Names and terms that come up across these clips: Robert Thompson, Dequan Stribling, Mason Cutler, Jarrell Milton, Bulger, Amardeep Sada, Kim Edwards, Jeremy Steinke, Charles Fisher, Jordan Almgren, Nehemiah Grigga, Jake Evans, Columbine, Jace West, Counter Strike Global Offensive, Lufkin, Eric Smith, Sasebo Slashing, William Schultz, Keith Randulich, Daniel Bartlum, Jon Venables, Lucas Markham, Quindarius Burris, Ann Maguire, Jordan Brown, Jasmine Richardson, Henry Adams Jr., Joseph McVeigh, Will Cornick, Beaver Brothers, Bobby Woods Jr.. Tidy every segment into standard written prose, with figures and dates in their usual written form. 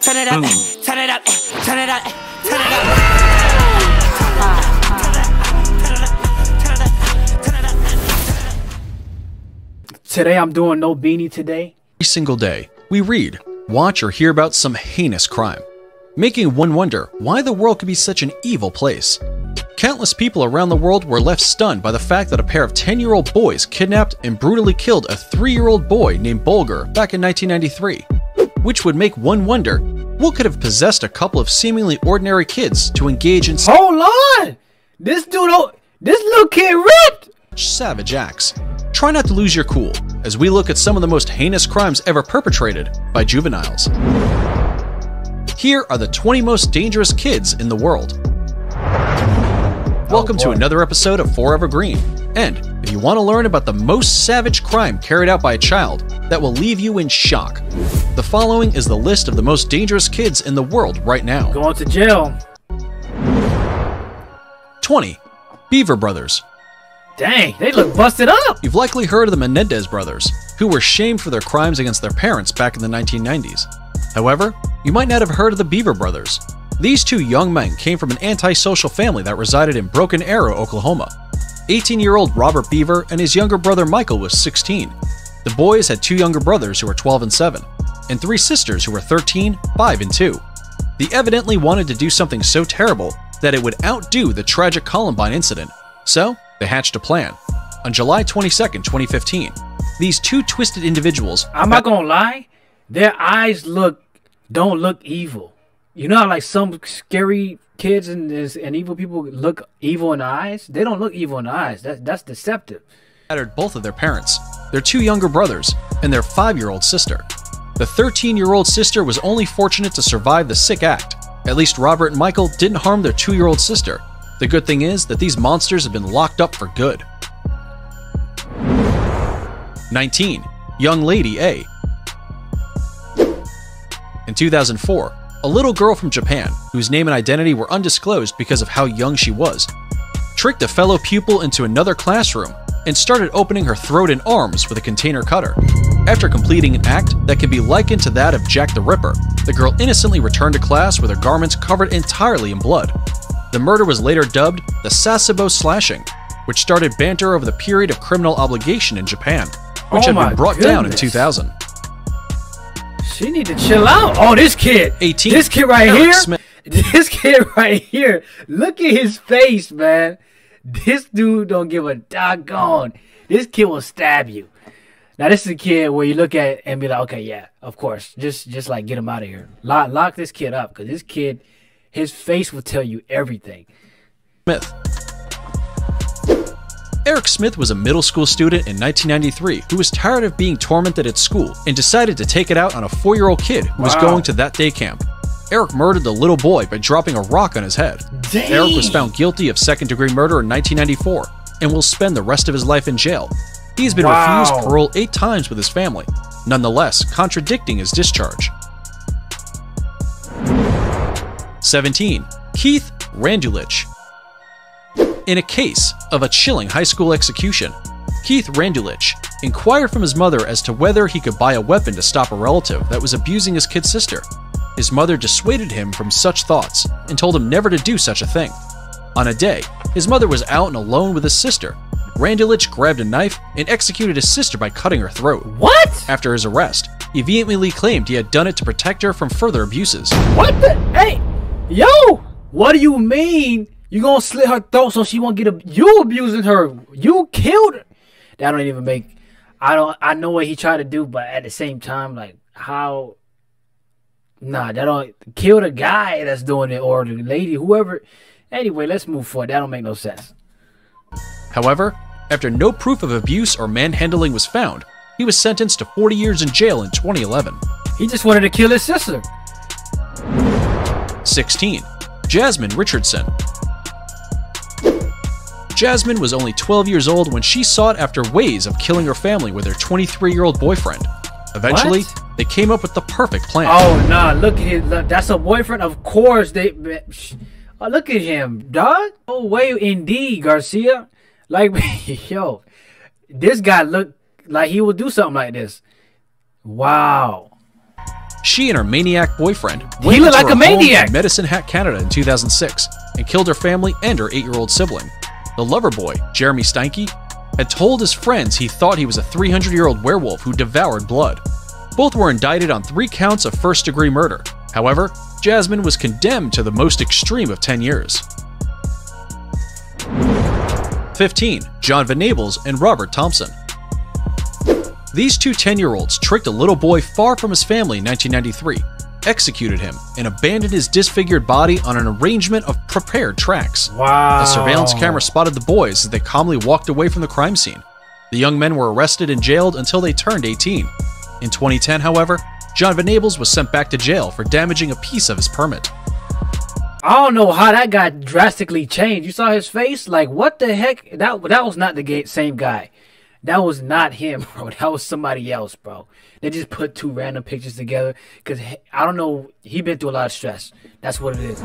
turn it up, turn it up, turn it up, turn it up. Today I'm doing no beanie today. Every single day, we read, watch, or hear about some heinous crime, making one wonder why the world could be such an evil place. Countless people around the world were left stunned by the fact that a pair of 10-year-old boys kidnapped and brutally killed a 3-year-old boy named Bulger back in 1993, which would make one wonder what could have possessed a couple of seemingly ordinary kids to engage in— Hold on! This little kid ripped! Savage acts. Try not to lose your cool as we look at some of the most heinous crimes ever perpetrated by juveniles. Here are the 20 most dangerous kids in the world. Welcome to another episode of Forever Green. And if you want to learn about the most savage crime carried out by a child that will leave you in shock, the following is the list of the most dangerous kids in the world right now. Going to jail. 20. Beaver Brothers. Dang, they look busted up. You've likely heard of the Menendez Brothers, who were shamed for their crimes against their parents back in the 1990s. However, you might not have heard of the Beaver Brothers. These two young men came from an antisocial family that resided in Broken Arrow, Oklahoma. 18-year-old Robert Beaver and his younger brother Michael was 16. The boys had two younger brothers who were 12 and 7, and three sisters who were 13, 5, and 2. They evidently wanted to do something so terrible that it would outdo the tragic Columbine incident, so they hatched a plan. On July 22nd, 2015, these two twisted individuals— I'm not gonna lie, their eyes don't look evil. You know how like some scary kids and evil people look evil in the eyes? They don't look evil in the eyes. That's deceptive. Shattered both of their parents, their two younger brothers, and their 5-year-old sister. The 13-year-old sister was only fortunate to survive the sick act. At least Robert and Michael didn't harm their 2-year-old sister. The good thing is that these monsters have been locked up for good. 19. Young Lady A. In 2004, a little girl from Japan, whose name and identity were undisclosed because of how young she was, tricked a fellow pupil into another classroom and started opening her throat and arms with a container cutter. After completing an act that can be likened to that of Jack the Ripper, the girl innocently returned to class with her garments covered entirely in blood. The murder was later dubbed the Sasebo Slashing, which started banter over the period of criminal obligation in Japan, which had been brought down in 2000. She need to chill out. Oh, this kid. 18. This kid right here. This kid right here. Look at his face, man. This dude don't give a doggone. This kid will stab you. Now, this is a kid where you look at it and be like, okay, yeah, of course. Just like get him out of here. Lock this kid up, because this kid, his face will tell you everything. Smith. Eric Smith was a middle school student in 1993 who was tired of being tormented at school and decided to take it out on a 4-year-old kid who was going to that day camp. Eric murdered the little boy by dropping a rock on his head. Dang. Eric was found guilty of second-degree murder in 1994 and will spend the rest of his life in jail. He has been refused parole 8 times with his family, nonetheless contradicting his discharge. 17. Keith Randulich. In a case of a chilling high school execution, Keith Randulich inquired from his mother as to whether he could buy a weapon to stop a relative that was abusing his kid sister. His mother dissuaded him from such thoughts and told him never to do such a thing. On a day, his mother was out and alone with his sister. Randulich grabbed a knife and executed his sister by cutting her throat. What? After his arrest, he vehemently claimed he had done it to protect her from further abuses. What the? Hey, yo, what do you mean? You gonna slit her throat so she won't get you abusing her. You killed her. That don't even make— I know what he tried to do, but at the same time, like, how— nah, that don't— kill the guy that's doing it or the lady, whoever. Anyway, let's move forward. That don't make no sense. However, after no proof of abuse or manhandling was found, he was sentenced to 40 years in jail in 2011. He just wanted to kill his sister. 16. Jasmine Richardson. Jasmine was only 12 years old when she sought after ways of killing her family with her 23-year-old boyfriend. Eventually, they came up with the perfect plan. Oh, nah, look at him. That's a boyfriend? Of course they... Oh, look at him, dog. No way indeed, Garcia. Like, yo, this guy looked like he would do something like this. Wow. She and her maniac boyfriend went into her home in Medicine Hat, Canada in 2006 and killed her family and her 8-year-old sibling. The lover boy, Jeremy Steinke, had told his friends he thought he was a 300-year-old werewolf who devoured blood. Both were indicted on 3 counts of first-degree murder. However, Jasmine was condemned to the most extreme of 10 years. 15. Jon Venables and Robert Thompson. These two 10-year-olds tricked a little boy far from his family in 1993, executed him, and abandoned his disfigured body on an arrangement of prepared tracks. Wow. A surveillance camera spotted the boys as they calmly walked away from the crime scene. The young men were arrested and jailed until they turned 18. In 2010, however, Jon Venables was sent back to jail for damaging a piece of his permit. I don't know how that got drastically changed. You saw his face? Like, what the heck? That was not the same guy. That was not him, bro. That was somebody else, bro. They just put 2 random pictures together because, I don't know, he been through a lot of stress. That's what it is.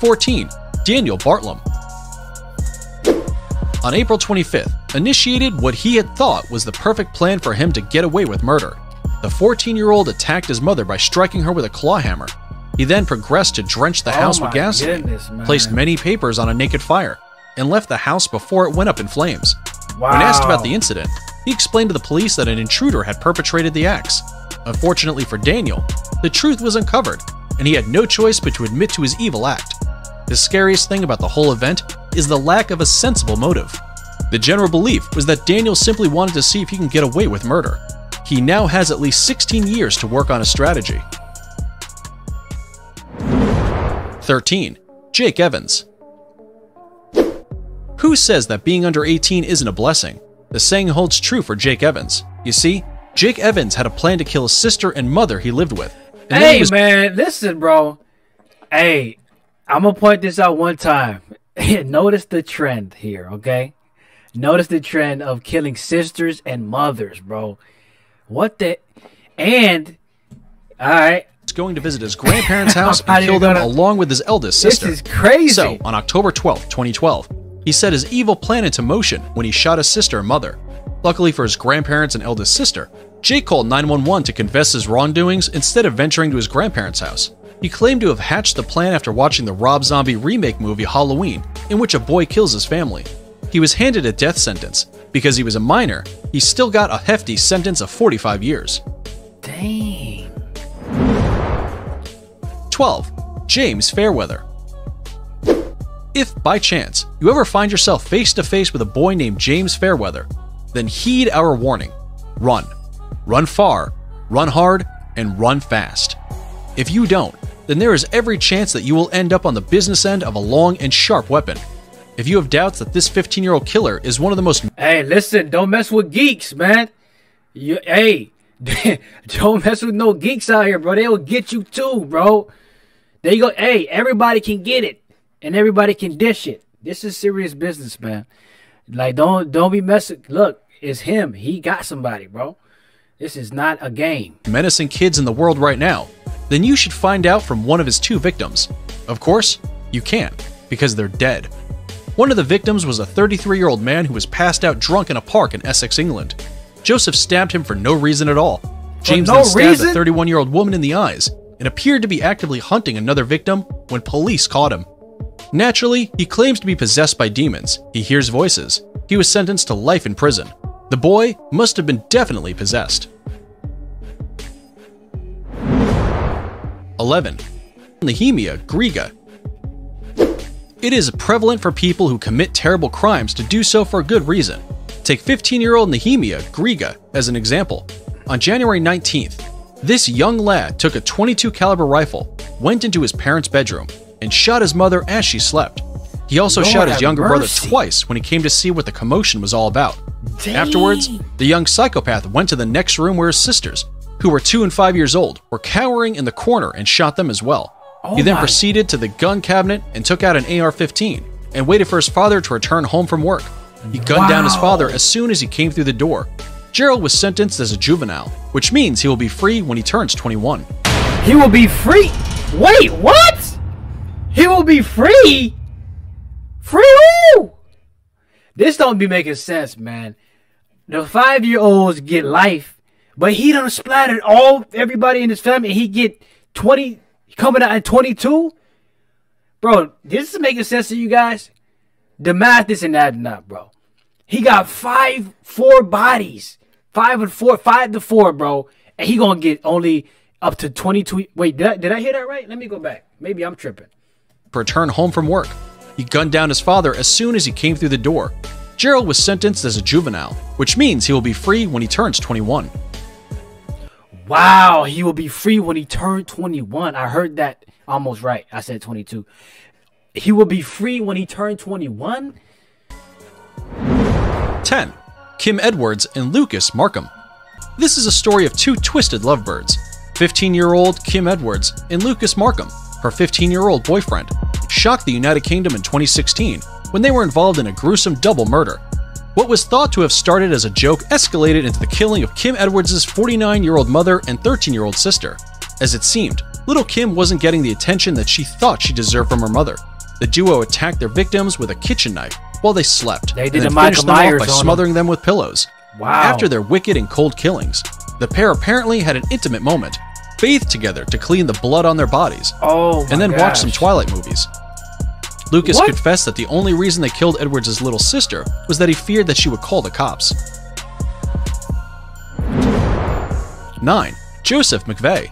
14. Daniel Bartlum. On April 25th, initiated what he had thought was the perfect plan for him to get away with murder. The 14-year-old attacked his mother by striking her with a claw hammer. He then progressed to drench the house with gasoline, placed many papers on a naked fire, and left the house before it went up in flames. Wow. When asked about the incident, he explained to the police that an intruder had perpetrated the acts. Unfortunately for Daniel, the truth was uncovered, and he had no choice but to admit to his evil act. The scariest thing about the whole event is the lack of a sensible motive. The general belief was that Daniel simply wanted to see if he can get away with murder. He now has at least 16 years to work on a strategy. 13. Jake Evans. Who says that being under 18 isn't a blessing? The saying holds true for Jake Evans. You see, Jake Evans had a plan to kill his sister and mother he lived with. And hey, man, listen, bro. Hey, I'm going to point this out one time. Notice the trend here, okay? Notice the trend of killing sisters and mothers, bro. What the... And... All right. He's going to visit his grandparents' house and kill them along with his eldest sister. This is crazy. So, on October 12, 2012... he set his evil plan into motion when he shot his sister and mother. Luckily for his grandparents and eldest sister, Jake called 911 to confess his wrongdoings instead of venturing to his grandparents' house. He claimed to have hatched the plan after watching the Rob Zombie remake movie Halloween, in which a boy kills his family. He was handed a death sentence. Because he was a minor, he still got a hefty sentence of 45 years. Dang. 12. James Fairweather. If, by chance, you ever find yourself face-to-face with a boy named James Fairweather, then heed our warning. Run. Run far, run hard, and run fast. If you don't, then there is every chance that you will end up on the business end of a long and sharp weapon. If you have doubts that this 15-year-old killer is one of the most... Hey, listen, don't mess with geeks, man. Hey, don't mess with no geeks out here, bro. They will get you too, bro. There you go. Hey, everybody can get it. And everybody can dish it. This is serious business, man. Like, don't be messing. Look, it's him. He got somebody, bro. This is not a game. Menacing kids in the world right now. Then you should find out from one of his 2 victims. Of course, you can't, because they're dead. One of the victims was a 33-year-old man who was passed out drunk in a park in Essex, England. Joseph stabbed him for no reason at all. James then stabbed a 31-year-old woman in the eyes and appeared to be actively hunting another victim when police caught him. Naturally, he claims to be possessed by demons. He hears voices. He was sentenced to life in prison. The boy must have been definitely possessed. 11. Nehemiah Grigga. It is prevalent for people who commit terrible crimes to do so for a good reason. Take 15-year-old Nehemiah Grigga as an example. On January 19th, this young lad took a .22 caliber rifle, went into his parents' bedroom, and shot his mother as she slept. He also shot his younger brother twice when he came to see what the commotion was all about. Dang. Afterwards, the young psychopath went to the next room where his sisters, who were 2 and 5 years old, were cowering in the corner and shot them as well. He then proceeded to the gun cabinet and took out an AR-15 and waited for his father to return home from work. He gunned down his father as soon as he came through the door. Gerald was sentenced as a juvenile, which means he will be free when he turns 21. He will be free? Wait, what? He will be free? Free who? This don't be making sense, man. The 5-year-olds get life, But he done splattered everybody in his family. He get 20 coming out at 22. Bro, this is making sense to you guys. The math isn't adding up, bro. He got four bodies. 5 to 4, bro. And he gonna get only up to 22. Wait, did I hear that right? Let me go back. Maybe I'm tripping. Return home from work. He gunned down his father as soon as he came through the door. Jarrell was sentenced as a juvenile, which means he will be free when he turns 21. Wow, he will be free when he turned 21. I heard that almost right. I said 22. He will be free when he turned 21? 10. Kim Edwards and Lucas Markham. This is a story of two twisted lovebirds, 15-year-old Kim Edwards and Lucas Markham, her 15-year-old boyfriend, shocked the United Kingdom in 2016 when they were involved in a gruesome double murder. What was thought to have started as a joke escalated into the killing of Kim Edwards' 49-year-old mother and 13-year-old sister. As it seemed, little Kim wasn't getting the attention that she thought she deserved from her mother. The duo attacked their victims with a kitchen knife while they slept, and then finished them off by smothering them with pillows. Wow. After their wicked and cold killings, the pair apparently had an intimate moment, bathed together to clean the blood on their bodies, and then watched some Twilight movies. Lucas confessed that the only reason they killed Edwards' little sister was that he feared that she would call the cops. 9. Joseph McVeigh.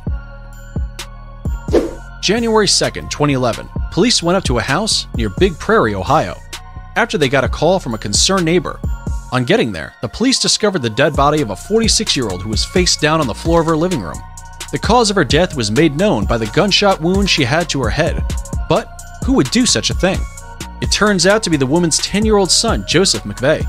January 2nd, 2011, police went up to a house near Big Prairie, Ohio, after they got a call from a concerned neighbor. On getting there, the police discovered the dead body of a 46-year-old who was face down on the floor of her living room. The cause of her death was made known by the gunshot wound she had to her head. But who would do such a thing? It turns out to be the woman's 10-year-old son, Joseph McVeigh.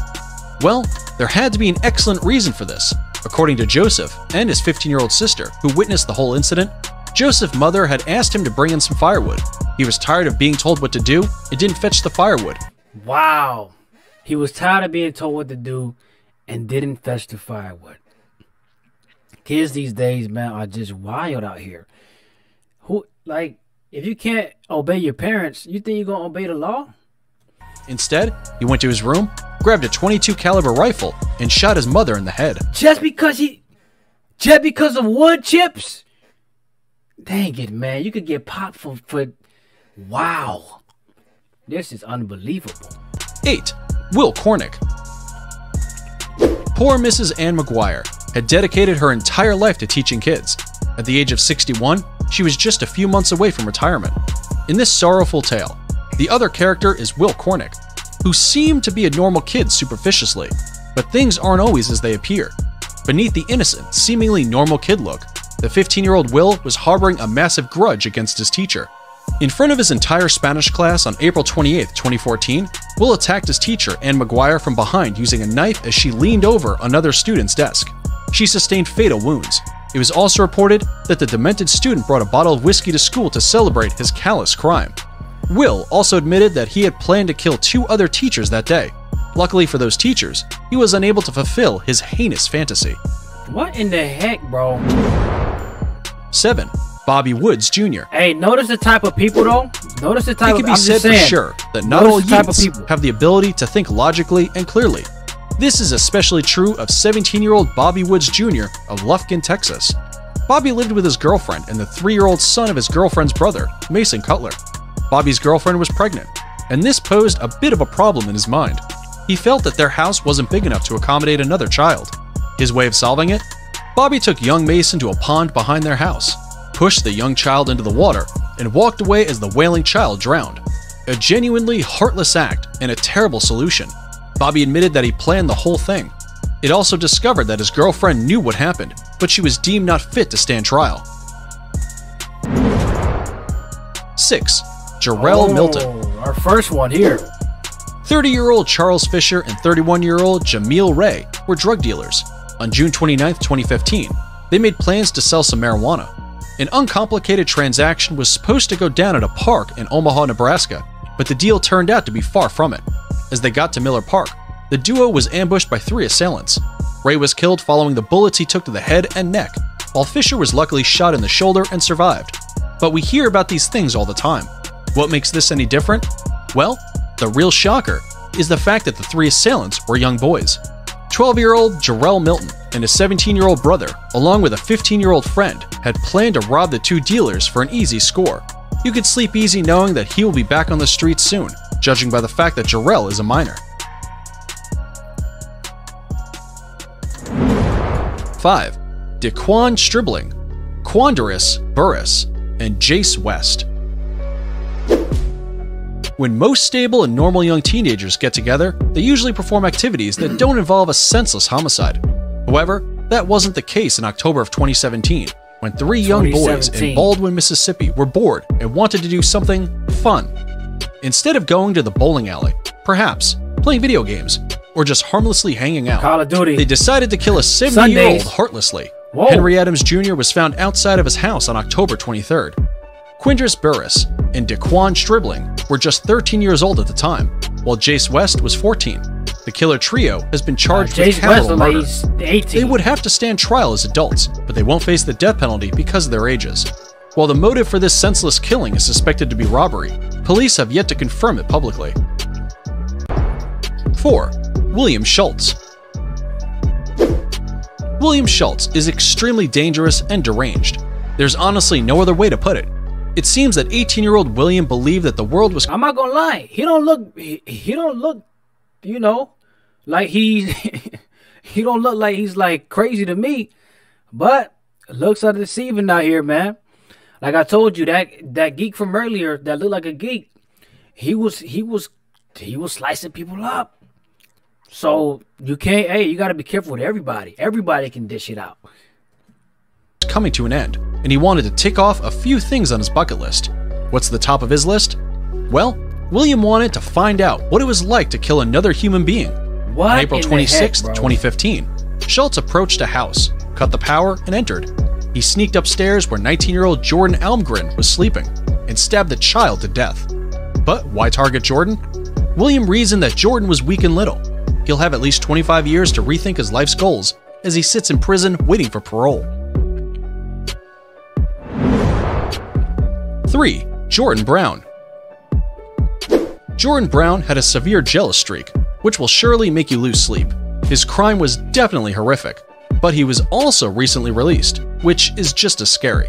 Well, there had to be an excellent reason for this. According to Joseph and his 15-year-old sister, who witnessed the whole incident, Joseph's mother had asked him to bring in some firewood. He was tired of being told what to do and didn't fetch the firewood. Wow. He was tired of being told what to do and didn't fetch the firewood. Kids these days, man, are just wild out here. Who, like, if you can't obey your parents, you think you're gonna obey the law? Instead, he went to his room, grabbed a .22 caliber rifle, and shot his mother in the head. Just because of wood chips? Dang it, man! You could get popped for. Wow, this is unbelievable. 8. Will Cornick. Poor Mrs. Ann Maguire had dedicated her entire life to teaching kids. At the age of 61, she was just a few months away from retirement. In this sorrowful tale, the other character is Will Cornick, who seemed to be a normal kid superficially, but things aren't always as they appear. Beneath the innocent, seemingly normal kid look, the 15-year-old Will was harboring a massive grudge against his teacher. In front of his entire Spanish class on April 28, 2014, Will attacked his teacher, Ann Maguire, from behind using a knife as she leaned over another student's desk. She sustained fatal wounds. It was also reported that the demented student brought a bottle of whiskey to school to celebrate his callous crime. Will also admitted that he had planned to kill 2 other teachers that day. Luckily for those teachers, he was unable to fulfill his heinous fantasy. What in the heck, bro? 7. Bobby Woods Jr. Hey, notice the type of people, though. Notice the type of people. It can be said for sure that not all youths have the ability to think logically and clearly. This is especially true of 17-year-old Bobby Woods Jr. of Lufkin, Texas. Bobby lived with his girlfriend and the 3-year-old son of his girlfriend's brother, Mason Cutler. Bobby's girlfriend was pregnant, and this posed a bit of a problem in his mind. He felt that their house wasn't big enough to accommodate another child. His way of solving it? Bobby took young Mason to a pond behind their house, pushed the young child into the water, and walked away as the wailing child drowned. A genuinely heartless act and a terrible solution. Bobby admitted that he planned the whole thing. It also discovered that his girlfriend knew what happened, but she was deemed not fit to stand trial. 6. Jarrell Milton. Our first one here. 30-year-old Charles Fisher and 31-year-old Jamil Ray were drug dealers. On June 29, 2015, they made plans to sell some marijuana. An uncomplicated transaction was supposed to go down at a park in Omaha, Nebraska, but the deal turned out to be far from it. As they got to Miller Park, the duo was ambushed by 3 assailants. Ray was killed following the bullets he took to the head and neck, while Fisher was luckily shot in the shoulder and survived. But we hear about these things all the time. What makes this any different? Well, the real shocker is the fact that the 3 assailants were young boys. 12-year-old Jarrell Milton and his 17-year-old brother, along with a 15-year-old friend, had planned to rob the two dealers for an easy score. You could sleep easy knowing that he will be back on the streets soon, judging by the fact that Jarrell is a minor. 5. Dequan Stribling, Quindarius Burris, and Jace West. When most stable and normal young teenagers get together, they usually perform activities that don't involve a senseless homicide. However, that wasn't the case in October of 2017, when three young boys in Baldwin, Mississippi were bored and wanted to do something fun. Instead of going to the bowling alley, perhaps playing video games, or just harmlessly hanging out, Call of Duty, they decided to kill a 70-year-old heartlessly. Whoa. Henry Adams Jr. was found outside of his house on October 23rd. Quindarius Burris and Dequan Stribling were just 13 years old at the time, while Jace West was 14. The killer trio has been charged with capital murder. They would have to stand trial as adults, but they won't face the death penalty because of their ages. While the motive for this senseless killing is suspected to be robbery, police have yet to confirm it publicly. 4. William Schultz. William Schultz is extremely dangerous and deranged. There's honestly no other way to put it. It seems that 18-year-old William believed that the world was... I'm not gonna lie. He don't look, you know, like he's... he don't look like he's, like, crazy to me. But looks are deceiving out here, man. Like I told you, that geek from earlier that looked like a geek, he was slicing people up. So you can't... Hey, you gotta be careful with everybody. Everybody can dish it out. Coming to an end, and he wanted to tick off a few things on his bucket list. What's the top of his list? Well, William wanted to find out what it was like to kill another human being. What? On April 26, 2015, Schultz approached a house, cut the power, and entered. He sneaked upstairs where 19-year-old Jordan Almgren was sleeping and stabbed the child to death. But why target Jordan? William reasoned that Jordan was weak and little. He'll have at least 25 years to rethink his life's goals as he sits in prison waiting for parole. 3. Jordan Brown. Jordan Brown had a severe jealous streak, which will surely make you lose sleep. His crime was definitely horrific, but he was also recently released, which is just as scary.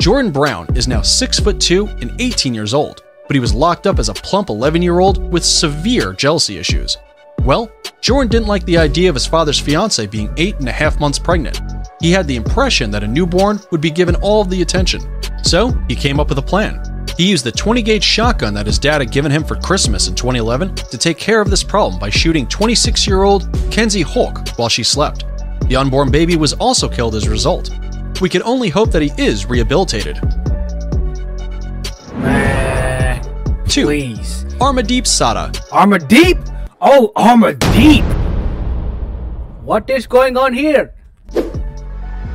Jordan Brown is now 6'2" and 18 years old, but he was locked up as a plump 11-year-old with severe jealousy issues. Well, Jordan didn't like the idea of his father's fiancée being 8.5 months pregnant. He had the impression that a newborn would be given all of the attention. So he came up with a plan. He used the 20-gauge shotgun that his dad had given him for Christmas in 2011 to take care of this problem by shooting 26-year-old Kenzie Hulk while she slept. The unborn baby was also killed as a result. We can only hope that he is rehabilitated. 2. Please. Amardeep Sada. Amardeep? Oh, Amardeep! What is going on here?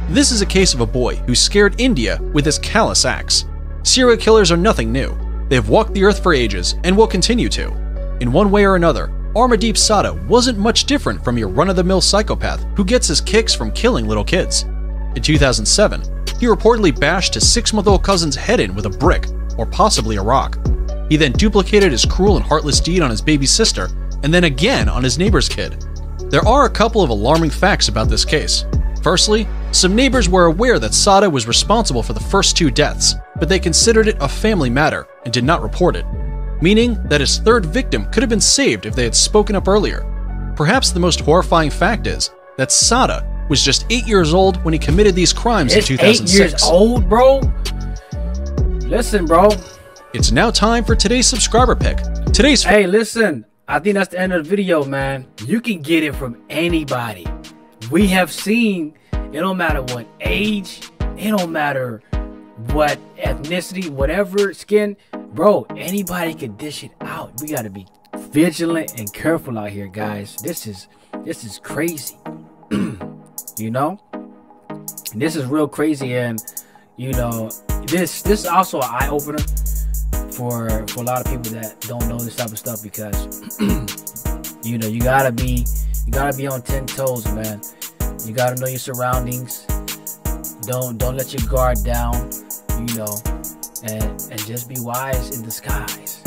This is a case of a boy who scared India with his callous axe. Serial killers are nothing new. They have walked the earth for ages and will continue to. In one way or another, Amardeep Sada wasn't much different from your run-of-the-mill psychopath who gets his kicks from killing little kids. In 2007, he reportedly bashed his 6-month-old cousin's head in with a brick, or possibly a rock. He then duplicated his cruel and heartless deed on his baby sister, and then again on his neighbor's kid. There are a couple of alarming facts about this case. Firstly, some neighbors were aware that Sada was responsible for the first 2 deaths, but they considered it a family matter and did not report it, meaning that his third victim could have been saved if they had spoken up earlier. Perhaps the most horrifying fact is that Sada was just 8 years old when he committed these crimes in 2006. 8 years old, bro? Listen, bro. It's now time for today's subscriber pick. Hey, listen, I think that's the end of the video, man. You can get it from anybody. We have seen, it don't matter what age, it don't matter what ethnicity, whatever skin, bro, anybody can dish it out. We gotta be vigilant and careful out here, guys. This is crazy. You know, this is real crazy, and you know, this is also an eye opener for a lot of people that don't know this type of stuff, because you know, you gotta be on 10 toes, man. You gotta know your surroundings. Don't let your guard down, you know, and just be wise in disguise.